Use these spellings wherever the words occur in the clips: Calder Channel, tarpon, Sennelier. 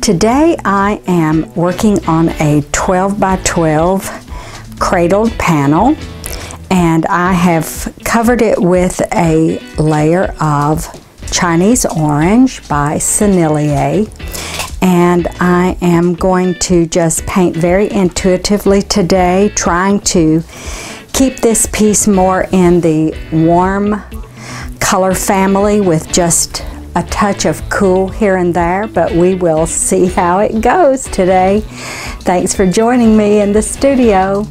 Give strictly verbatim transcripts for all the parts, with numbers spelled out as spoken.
Today I am working on a twelve by twelve cradled panel, and I have covered it with a layer of Chinese orange by Sennelier, and I am going to just paint very intuitively today, trying to keep this piece more in the warm color family with just a touch of cool here and there, but we will see how it goes today. Thanks for joining me in the studio.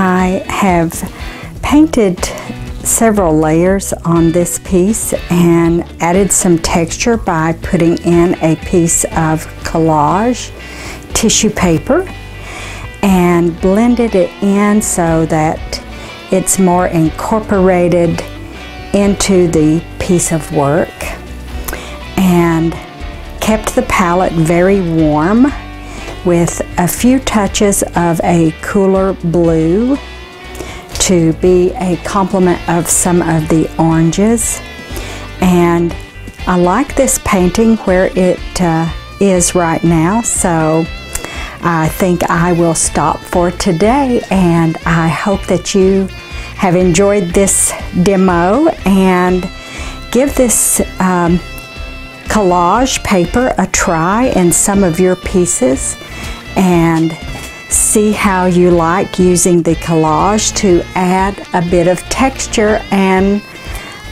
I have painted several layers on this piece and added some texture by putting in a piece of collage tissue paper and blended it in so that it's more incorporated into the piece of work, and kept the palette very warm with a few touches of a cooler blue to be a complement of some of the oranges. And I like this painting where it uh, is right now, so I think I will stop for today, and I hope that you have enjoyed this demo and give this um, collage paper a try in some of your pieces and see how you like using the collage to add a bit of texture and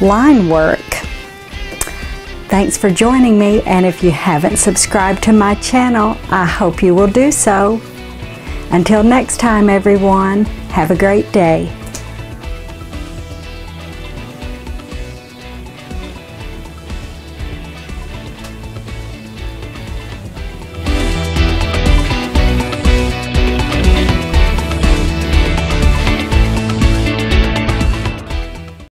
line work. Thanks for joining me, and if you haven't subscribed to my channel, I hope you will do so. Until next time, everyone, have a great day.